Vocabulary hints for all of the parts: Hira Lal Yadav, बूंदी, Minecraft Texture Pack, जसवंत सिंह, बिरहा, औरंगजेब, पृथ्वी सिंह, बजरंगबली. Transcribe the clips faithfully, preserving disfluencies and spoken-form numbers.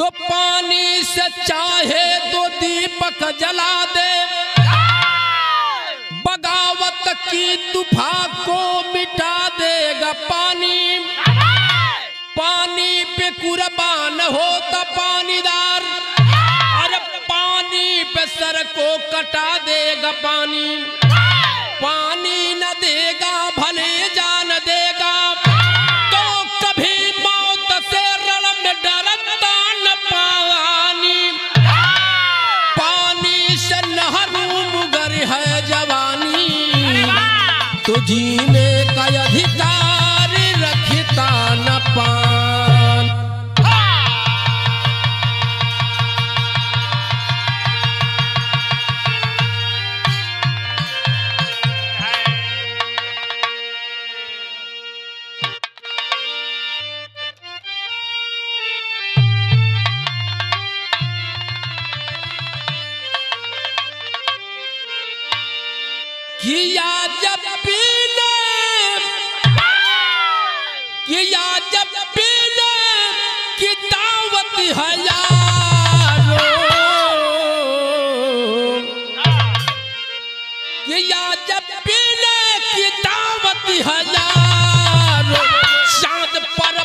तो पानी से चाहे तो दीपक जला दे, बगावत की तूफा को मिटा देगा पानी। पानी पे कुर्बान होता पानीदार, अरे पानी पे सर को कटा देगा पानी। पानी न देगा भले जान देगा, तो कभी मौत से रण में डरता न पानी। पानी से नहरू मुगर है जवानी, तो जीने का अधिकार रखता न पान। किया जब पीने किया जब पीने की दावत है यारों, किया जब पीने की दावत है यारों। चाँद पर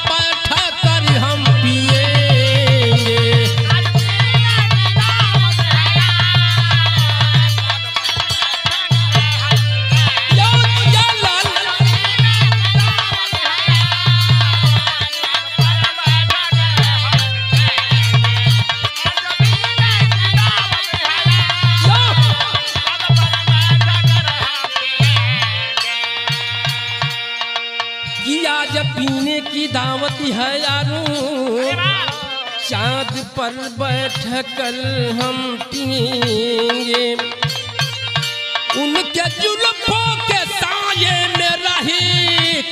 बैठा कर हम दावत है यारों, चाँद पर बैठ कर हम पिएंगे। उनके जुल्फों के साये में रह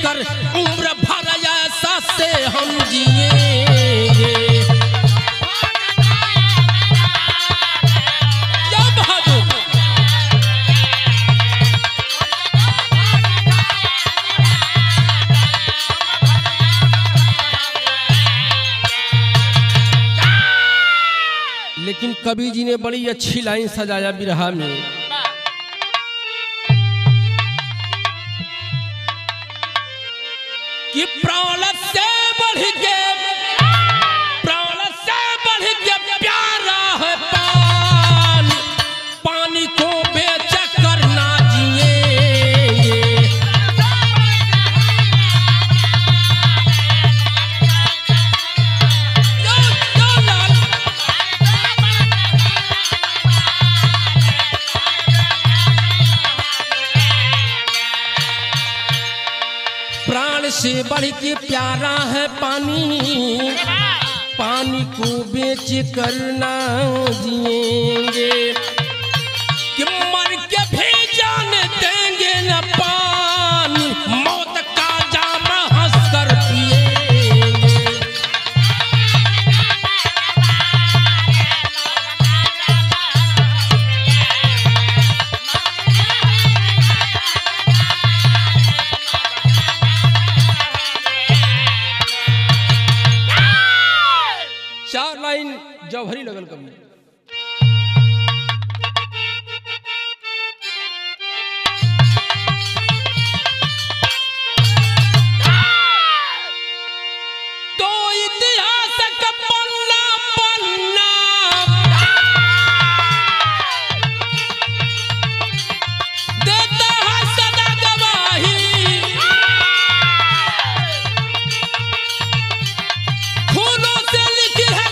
कर उम्र भर ऐसा से हम जिएंगे। लेकिन कवि जी ने बड़ी अच्छी लाइन सजाया बिरहा में। कि प्राण से बढ़ के प्राण से बढ़ के प्यारा है पानी, पानी को बेच कर ना जिए। से बढ़ के प्यारा है पानी, पानी को बेच कर ना जिएंगे। कि मर के भी जाने देंगे न पानी, मौत का जामा हंस कर पिएंगे। चार लाइन जौहरी लगल कवि। तो इतिहास का पन्ना पन्ना देता है सदा गवाही, खूनों से लिखी है गाथा।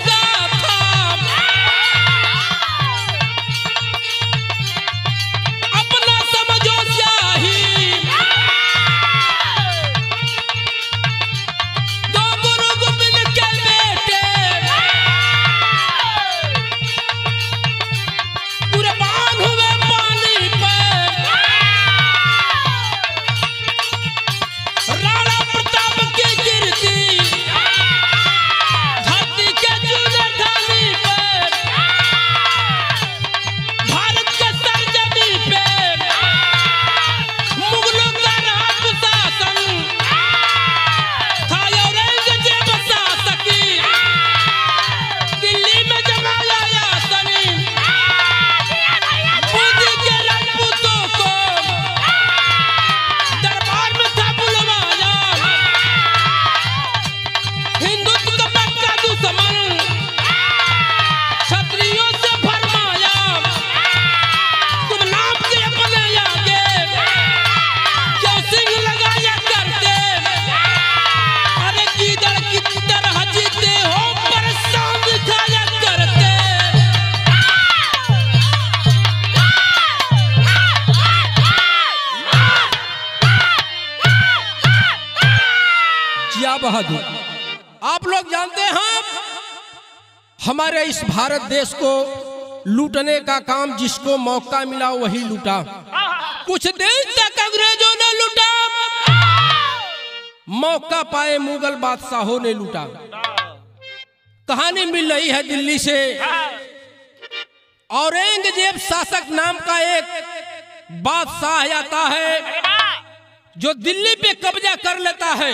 लाला बहादुर। आप लोग जानते हैं हमारे इस भारत देश को लूटने का काम जिसको मौका मिला वही लूटा। कुछ दिन तक अंग्रेजों ने लूटा, मौका पाए मुगल बादशाहों ने लूटा। कहानी मिल रही है दिल्ली से। औरंगजेब शासक नाम का एक बादशाह आता है जो दिल्ली पे कब्जा कर लेता है।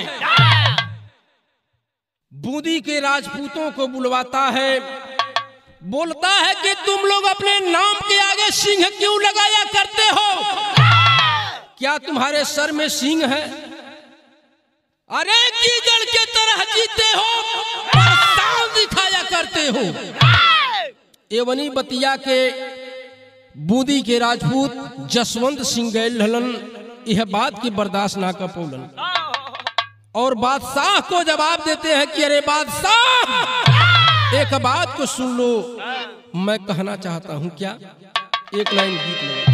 बूंदी के राजपूतों को बुलवाता है, बोलता है कि तुम लोग अपने नाम के आगे सिंह क्यों लगाया करते हो? क्या तुम्हारे सर में सिंह है? अरे गीदड़ के तरह जीते हो, परसान दिखाया करते हो। एवनी बतिया के बूंदी के राजपूत जसवंत सिंह गैलन यह बात की बर्दाश्त ना कर पौलन और बादशाह को जवाब देते हैं कि अरे बादशाह एक बात को सुन लो, मैं कहना चाहता हूं क्या। एक लाइन गीत में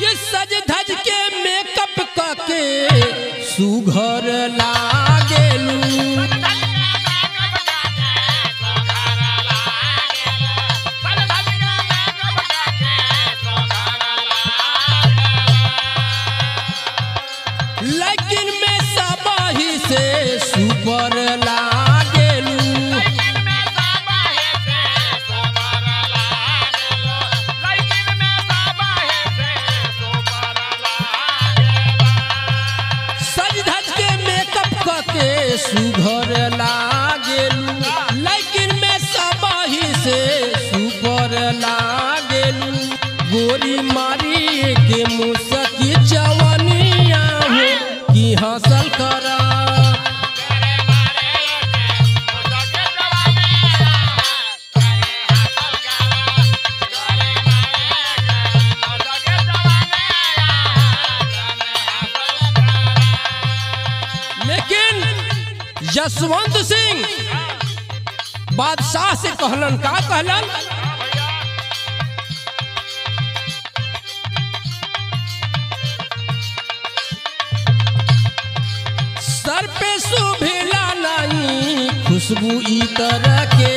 ये सज धज के मेकअप का के सुघर लागेलू सुघर लागेलू, लेकिन मैं सबाही से सुघर लागेलू। गोरी मारी के मुसकी जवानिया हो कि हासिल करा, जसवंत सिंह बादशाह से कहलन, का कहलन, सर पे सुभिला नहीं खुशबू ई तरह के,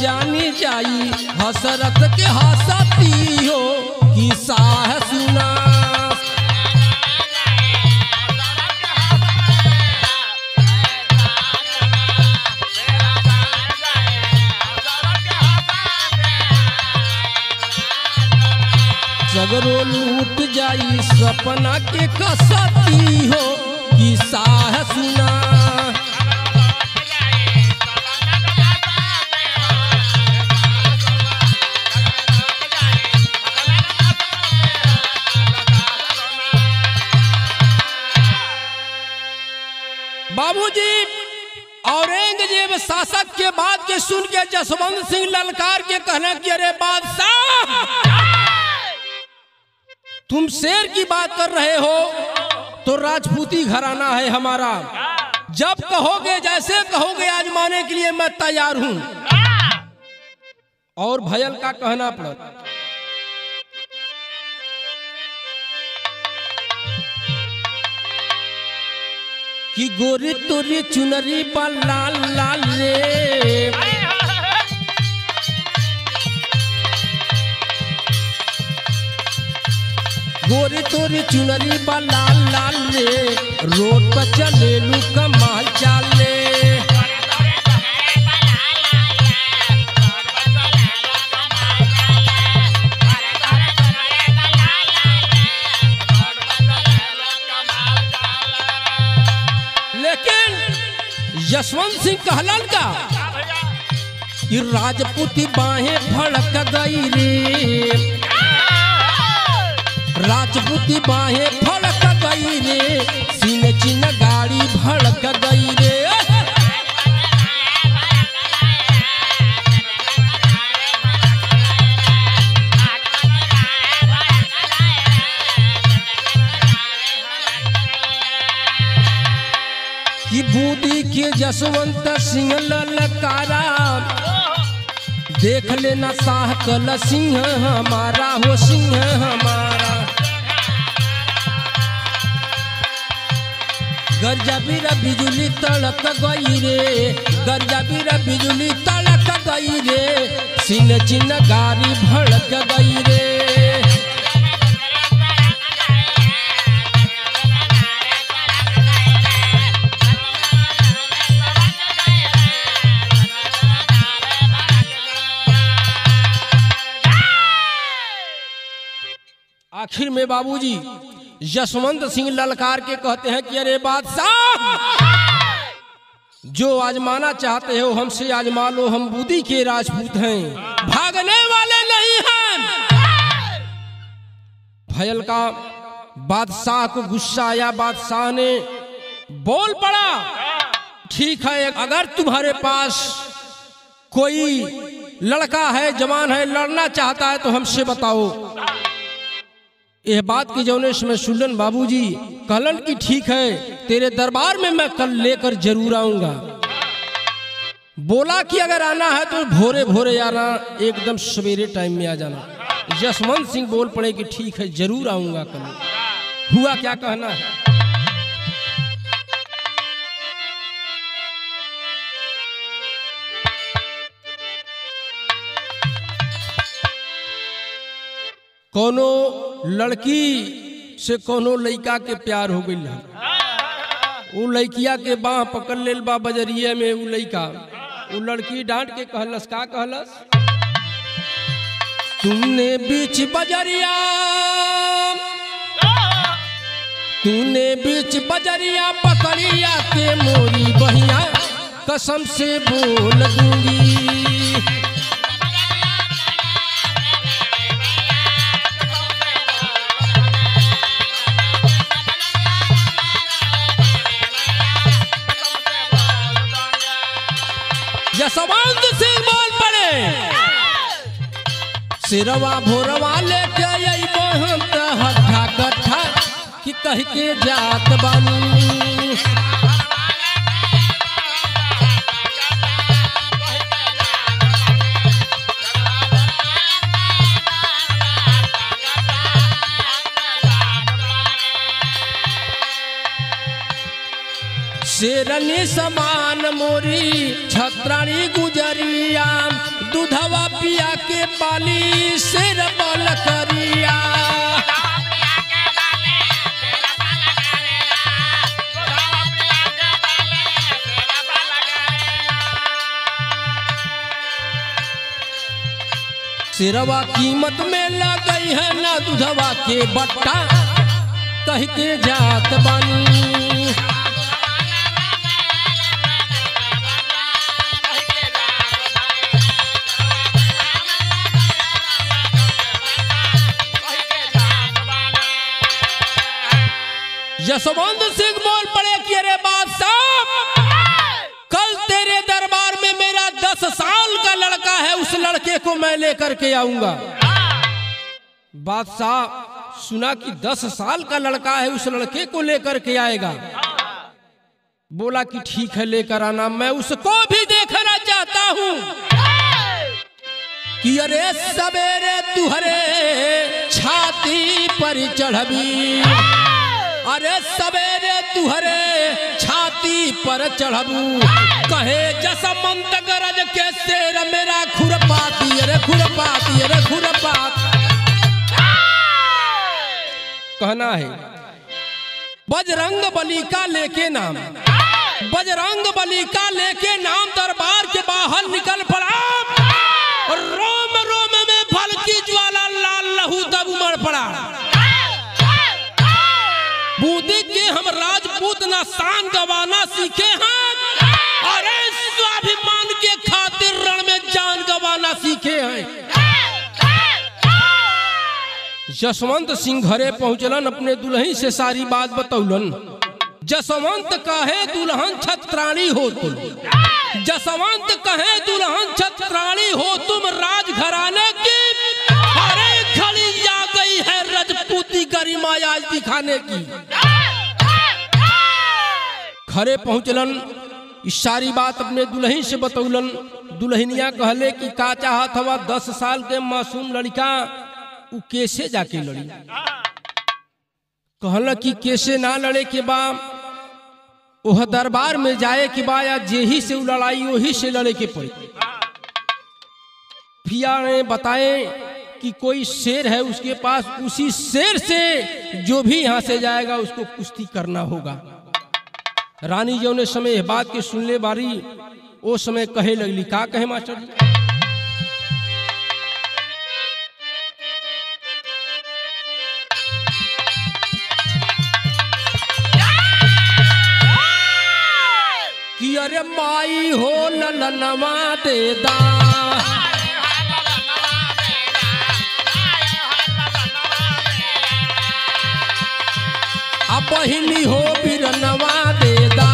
जानी जाई हसरत के हसती हो कि साह सुना। सगरो लूट जाई सपना के कसती हो कि साह सुना। बाबूजी, औरंगजेब शासक के बाद के सुन के जसवंत सिंह ललकार के कहना कि अरे बादशाह तुम शेर की बात कर रहे हो तो राजपूती घराना है हमारा, जब कहोगे जैसे कहोगे आजमाने के लिए मैं तैयार हूं। और भयल का कहना पड़ा, कि गोरी तोरी चुनरी पर लाल लाल रे, गोरी तोरी चुनरी पर लाल लाल रे, रोड पर चले लू कमाल चाले। जसवंत सिंह कहलन का ये राजपूती बाहें भड़क गई रे, राजपूती बाहें फड़क गई रे, सीने चिन गाड़ी भड़क गई रे। कि बूंदी के जसवंत सिंह ललकारा, देख लेना साह कल सिंह हमारा हो सिंह हमारा। गर्जा बीरा बिजुली तड़क गई रे, गर्जा बीरा बिजुली तड़क गई रे, सीने चिन गाड़ी भड़क गई रे। आखिर में बाबूजी जसवंत सिंह ललकार के कहते हैं कि अरे बादशाह, जो आजमाना चाहते हो हमसे आजमा लो, हम बूंदी के राजपूत हैं, भागने वाले नहीं हैं। भयल का बादशाह को गुस्सा आया, बादशाह ने बोल पड़ा, ठीक है अगर तुम्हारे पास कोई लड़का है जवान है लड़ना चाहता है तो हमसे बताओ। यह बात की जौनेश में सुलन बाबूजी कहलन की ठीक है तेरे दरबार में मैं कल लेकर जरूर आऊंगा। बोला कि अगर आना है तो भोरे भोरे आना, एकदम सवेरे टाइम में आ जाना। जसवंत सिंह बोल पड़े कि ठीक है जरूर आऊंगा कल। हुआ क्या कहना है। कोनो लड़की से कोनो लड़का के प्यार हो गई, वो लड़किया के बाह पकड़ लेल बा बजरिए में, वो लड़का वो लड़की डांट के कहलस, का कहलस, तूने बीच बजरिया तूने बीच बजरिया पकड़िया के मोरी बहिया, कसम से बोल दूंगी। जसवंत सिंह बोल पड़े, सिरवा भोरवा लेके अइबो हम त हट्ठा कट्ठा कि कह के जात बानी। शेरनी समान मोरी छत्राणी गुजरिया, दूधवा पिया के पाली शेर बल करिया। शेरवा कीमत में लगई है ना दूधवा के बट्टा, कह के जात बानी। जसवंत सिंह बोल पड़े कि अरे बादशाह, कल तेरे दरबार में मेरा दस साल का लड़का है, उस लड़के को मैं लेकर के आऊंगा। बादशाह सुना कि दस साल का लड़का है, उस लड़के को लेकर के आएगा। बोला कि ठीक है लेकर आना, मैं उसको भी देखना चाहता हूँ। कि अरे सवेरे तुहरे छाती पर चढ़बी, अरे सवेरे तुहरे छाती पर चढ़बू, कहे जसवंत गरज के शेर मेरा खुरपाती, अरे खुरपाती, अरे खुरपात। कहना है बजरंगबली का लेके नाम, बजरंगबली का लेके नाम दरबार के बाहर निकल पड़ा। रोम रोम में भलकी ज्वाला लाल लहू तब उमड़ पड़ा। बूंदी के हम राजपूत ना शान गवाना सीखे हैं, और स्वाभिमान के खातिर रण में जान गवाना सीखे हैं। जसवंत सिंह घरे पहुँचलन, अपने दुल्हन से सारी बात बतौलन। जसवंत कहे दुल्हन छत्राणी हो तुम, जसवंत कहे दुल्हन छत्राणी हो तुम, राज घराने की हर एक घड़ी जा गई है रजपूती गरिमा आज दिखाने की। घरे पहुँचलन, इस सारी बात अपने दुल्हन से बतौलन। दुल्हनिया कहले कि का चाहत हवा, दस साल के मासूम लड़का उ कैसे जाके लड़ी। कहला कि कैसे ना लड़े के बा, वह दरबार में जाए के बा, या जेही से लड़ाई वही से लड़े के पड़े। पिया ने बताए कि कोई शेर है उसके पास, उसी शेर से जो भी यहाँ से जाएगा उसको कुश्ती करना होगा। रानी जो ने समय बात के सुनने बारी, वो समय कहे लगली का कहे मास्टर जी। कि अरे माई हो ललनवा देदा, अब बहिनी हो बिरनवा देदा,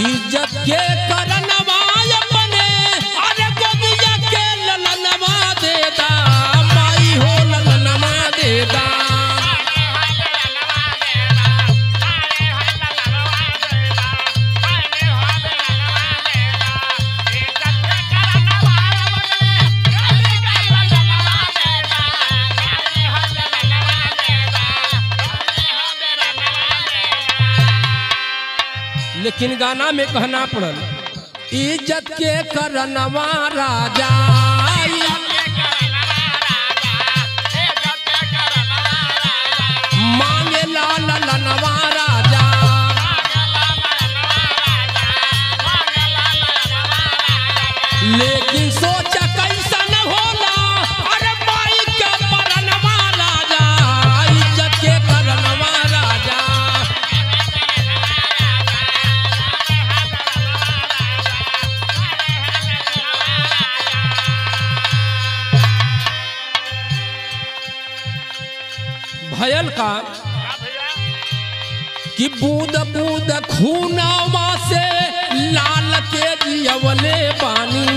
इज्जत के करनवा अपने, अरे गोदिया के ललनवा देदा, माई हो ललनवा देदा। लेकिन गाना में कहना पड़ल, इज्जत के करनवा राजा, मांगे लाल लनवा राजा, लेकिन सोचा कैसा न होला, अरे माई के परनवा राजा, इज्जत के करनवा राजा। भयल का कि बूंद बूंद खूनावा से लाल के जियवले बानी,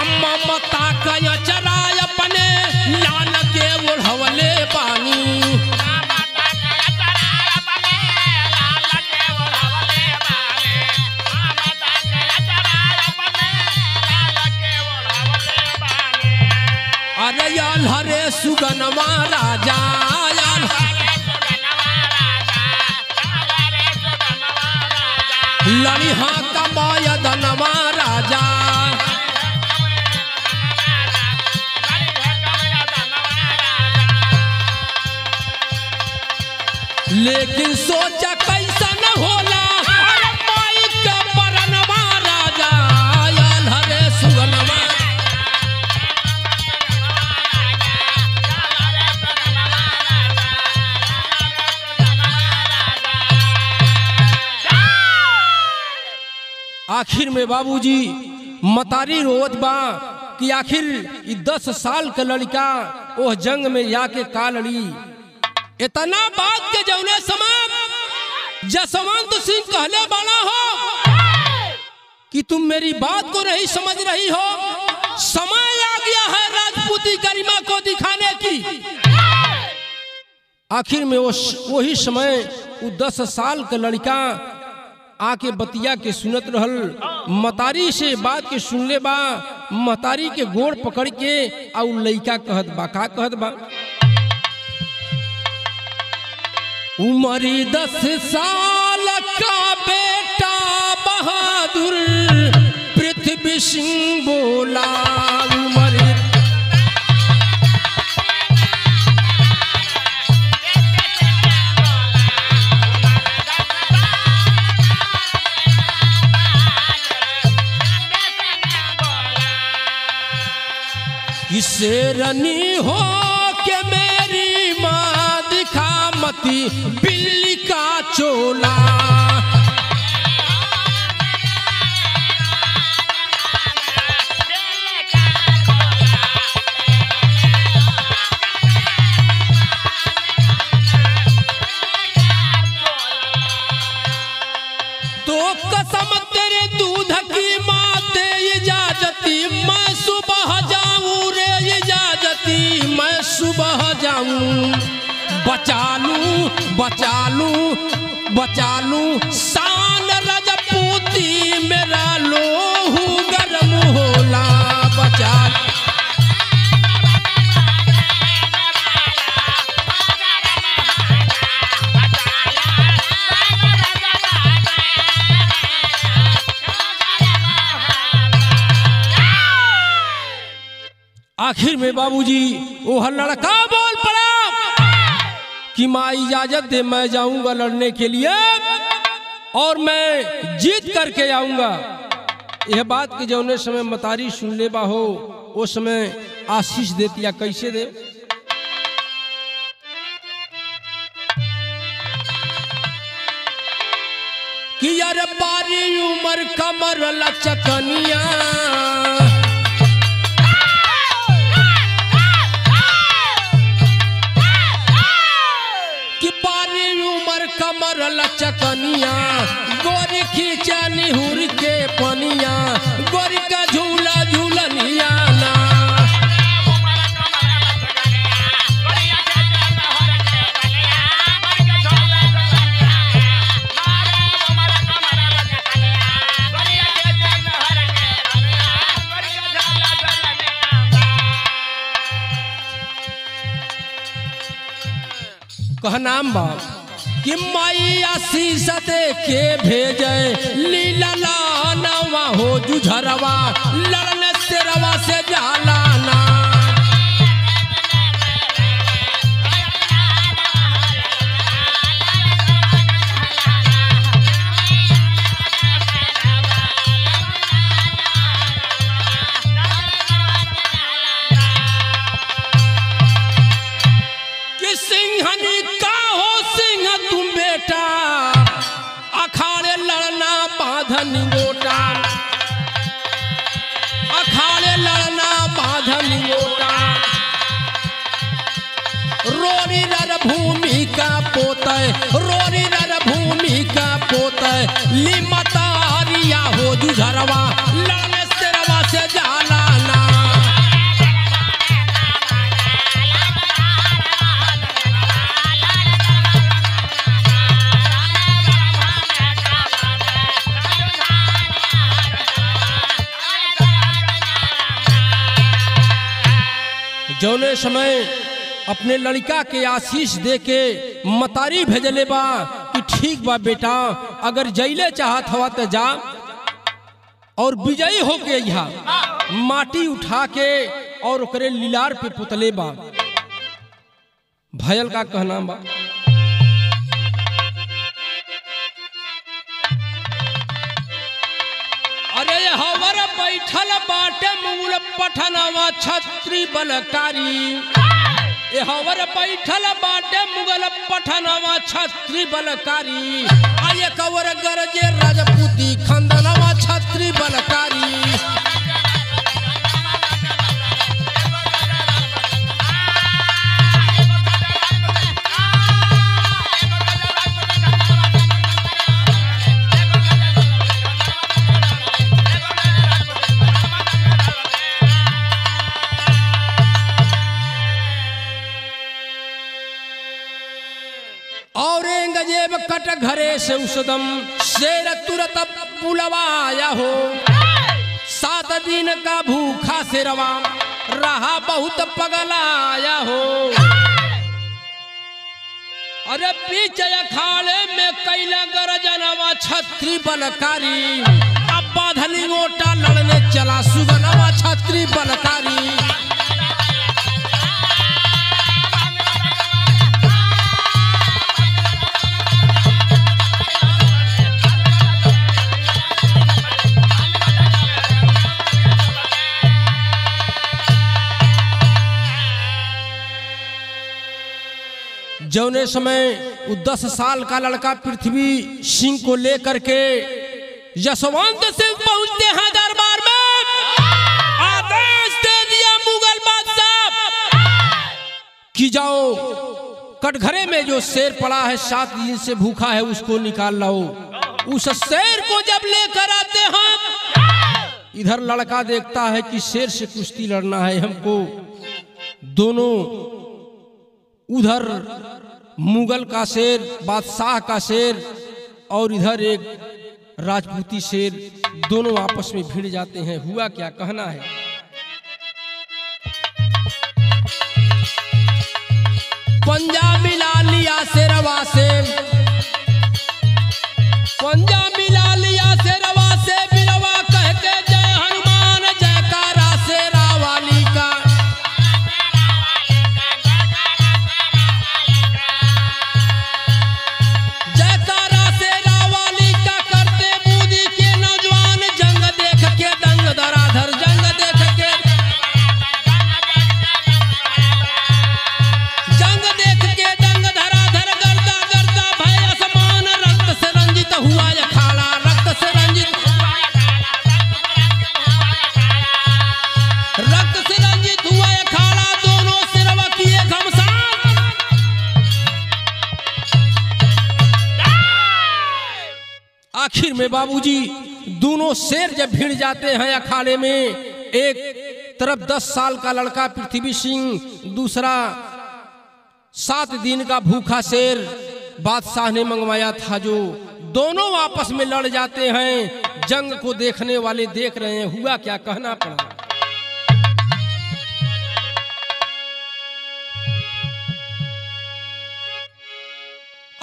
अम्मा मता का चराय अपने लाल के ओढ़वले बानी। याल हरे सुगनवा राजा, याल हरे सुगनवा राजा, हरे सुगनवा राजा, ललिहा कमाय दनवा राजा, ललिहा कमाय दनवा राजा। लेकिन सोचा कैसा न होला, अरे माई के परनवा राजा, याल हरे सुगनवा। आखिर में बाबूजी मतारी रोवत बा कि आखिर दस साल का लड़का ओह जंग में जाके का लड़ी। इतना बात के जौने समाप्त, जसवंत सिंह कहले वाला हो कि तुम मेरी बात को नहीं समझ रही हो, समय आ गया है राजपूती गरिमा को दिखाने की। आखिर में वही समय वो दस साल का लड़का आके बतिया के सुनत रहल। मतारी से बात के सुनले बा, मतारी के गोड़ पकड़ के और लइका कहत बा, का कहत बा, उमरी दस साल का बेटा बहादुर पृथ्वी सिंह बोला, इसे रनी हो के मेरी माँ दिखा मती बिल्ली का चोला। तो कसम तेरे दूध की माँ दे इजाजती मैं सुबह जाऊं रे इजाजती मैं सुबह जाऊं। बचा लूं बचा लूं बचा लूं शान रजपूती मेरा लोहू गरम होला। बचा आखिर में बाबूजी वो हर लड़का बोल पड़ा कि माँ इजाजत दे मैं जाऊंगा लड़ने के लिए और मैं जीत करके आऊंगा। यह बात कि जौने समय मतारी सुन ले बा हो उस समय आशीष देती या कैसे दे। कि यार बारी उम्र कमर लचकनिया कमर लचकनिया गोरी खींचा निहुर के पनिया गोरी का झूला झूलनिया ना। कह नाम बाप कि माई आशीष दे के भेजे लीला लानवा हो जुझरवा लड़ने से रवा से जालाना। कि सिंहनी का हो सिंह तुम बेटा अखाड़े लड़ना बाधन गोटा अखाड़े लड़ना बाधन गोटा। रोरी नर भूमि का पोते रोरी नर भूमि का पोते लिमतारिया हो जुझरवा लड़ने से रवा से जालाना। जौने समय अपने लड़का के आशीष दे के मतारी भेजले बा कि ठीक बा बेटा अगर जैले चाहत हवा तो जा और विजयी होके यहाँ माटी उठा के और ओकरे लीलार पे पुतले बा भयल का कहना बा। अरे हवर बैठल बाटे मूल पठनवा छत्री बलकारी ए हवर बैठल बाटे मुगल पठनवा छत्री बलकारी आये कवर गरजे राजपूती खंदनवा छत्री बलकारी। औरंगजेब कट घरे से उसदम शेर तुरत पुलवाया हो सात दिन का भूखा से रवा रहा बहुत पगलाया हो। अरे पीछे अखाड़े में कैला गरजनवा छत्री बलकारी अब बाधली गोटा लड़ने चला सुगनवा छत्री बलकारी। जौने समय दस साल का लड़का पृथ्वी सिंह को लेकर के जसवंत सिंह पहुंचते हैं दरबार में। आदेश दे दिया मुगल बादशाह कि जाओ कटघरे में जो शेर पड़ा है, सात दिन से भूखा है, उसको निकाल लाओ। उस शेर को जब लेकर आते हैं, इधर लड़का देखता है कि शेर से कुश्ती लड़ना है हमको। दोनों उधर मुगल का शेर, बादशाह का शेर, और इधर एक राजपूती शेर, दोनों आपस में भिड़ जाते हैं। हुआ क्या, कहना है। पंजा मिला लिया शेरवा से, पंजा मिला लिया शेरवा से, बिरवा कहते जय हनुमान जयकारा शेरा वाली का। आखिर में बाबूजी दोनों शेर जब भिड़ जाते हैं अखाड़े में, एक तरफ दस साल का लड़का पृथ्वी सिंह, दूसरा सात दिन का भूखा शेर बादशाह ने मंगवाया था, जो दोनों आपस में लड़ जाते हैं। जंग को देखने वाले देख रहे हैं। हुआ क्या, कहना पड़ा।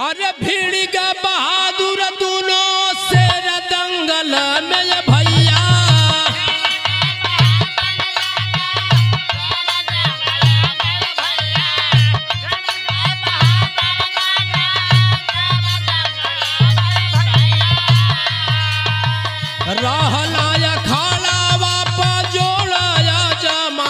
अरे भीड़ का बहादुर दोनों से दंगल में भैया, रहलाया खाला बापा जोड़ाया जमा।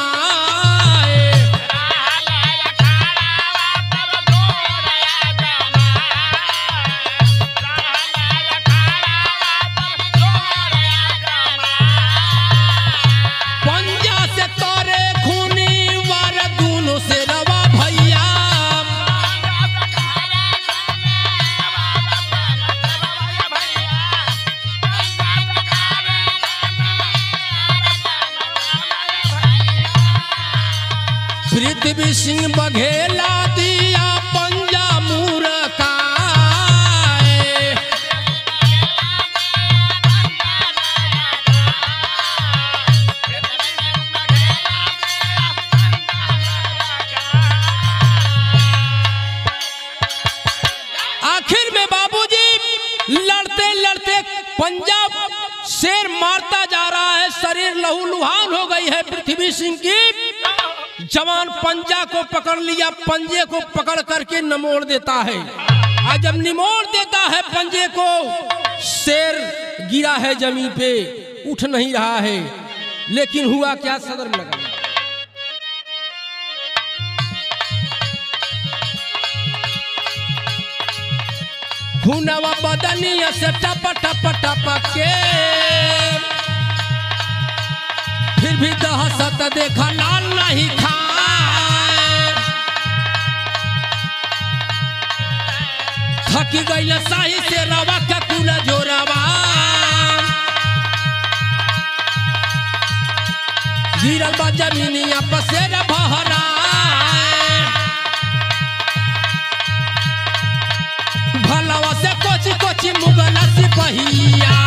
पृथ्वी सिंह बघेला दिया पंजा मूर का, आखिर में बाबूजी लड़ते लड़ते पंजा शेर मारता जा रहा है। शरीर लहूलुहान हो गई है पृथ्वी सिंह की। जवान पंजा को पकड़ लिया, पंजे को पकड़ करके निमोड़ देता है। आज जब निमोड़ देता है पंजे को, शेर गिरा है जमीन पे, उठ नहीं रहा है। लेकिन हुआ क्या, सदर में लगा। हुनवा बदनिया से टप टप टप के, फिर भी दहशत देखा लाल नहीं था। थक गई साही से रवा का कुल जोरवा, गिरल बा जमीनिया पसेर बहरा। भलवा से कोची कोची मुगला सिपहिया,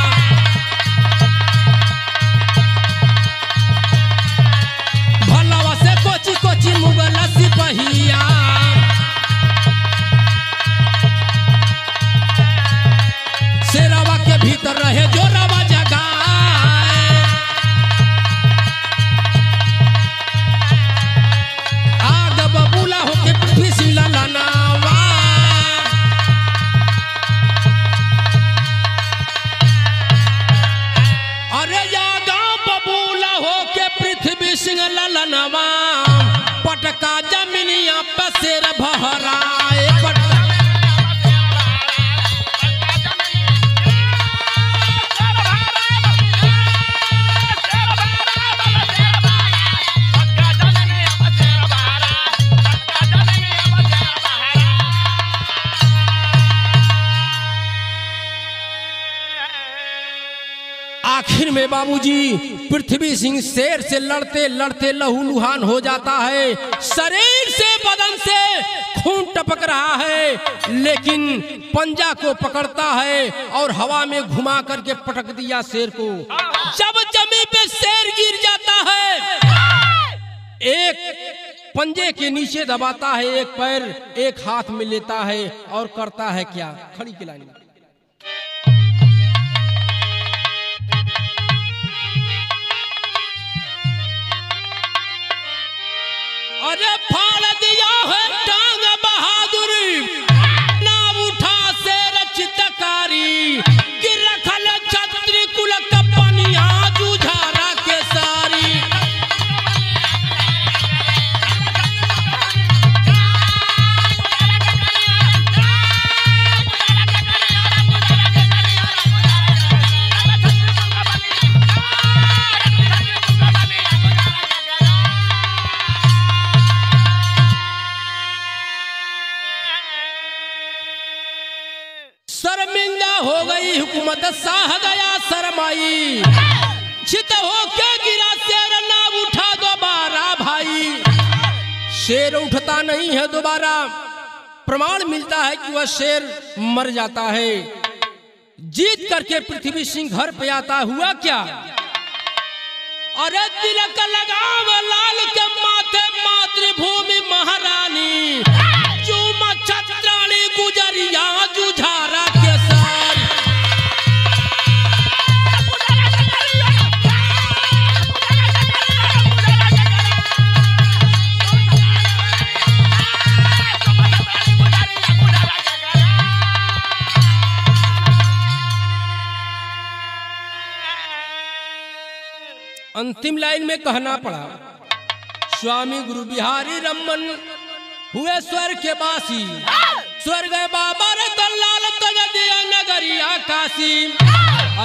भलवा से कोची कोची मुगला सिपहिया। भीतर रहे जो रवा जगाए, आग बबूला होके पृथ्वी सिंह ललनावा। अरे यागा बबूला होके पृथ्वी सिंह ललनावा, पटका जमीनिया पे शेर बहराए। में बाबूजी पृथ्वी सिंह शेर से लड़ते लड़ते लहूलुहान हो जाता है, शरीर से बदन से खून टपक रहा है, लेकिन पंजा को पकड़ता है और हवा में घुमा करके पटक दिया शेर को। जब जमीन पे शेर गिर जाता है, एक पंजे के नीचे दबाता है, एक पैर एक हाथ में लेता है और करता है क्या, खड़ी की लाइन। अरे फाड़ दिया है टांग बहादुरी, ना उठा से रचितकारी कि रखल छत्री कुल कपनिया जुझारा के सारी। हुकूमत साह गया शरमाई, चित हो के गिरा शेर, ना उठा दोबारा भाई। शेर उठता नहीं है दोबारा, प्रमाण मिलता है कि वह शेर मर जाता है। जीत करके पृथ्वी सिंह घर पे आता, हुआ क्या, अरे तिलक लगाव लाल के माथे मातृभूमि महारानी, चूमा छत्राणी गुजरिया जुझारा के साथ। अंतिम लाइन में कहना पड़ा, स्वामी गुरु बिहारी रमन हुए स्वर्ग के बासी, स्वर्ग बाबा रे दलाल तजदिया नगरिया काशी।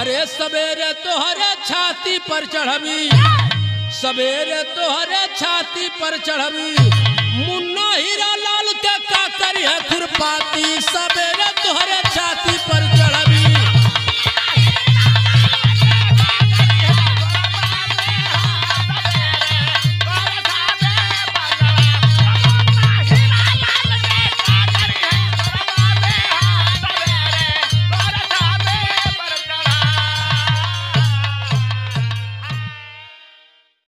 अरे सवेरे तोहरे छाती पर चढ़बी, सवेरे तोहरे छाती पर चढ़बी, मुन्ना हीरा लाल के काकरी है खुरपाती, सवेरे तोहरे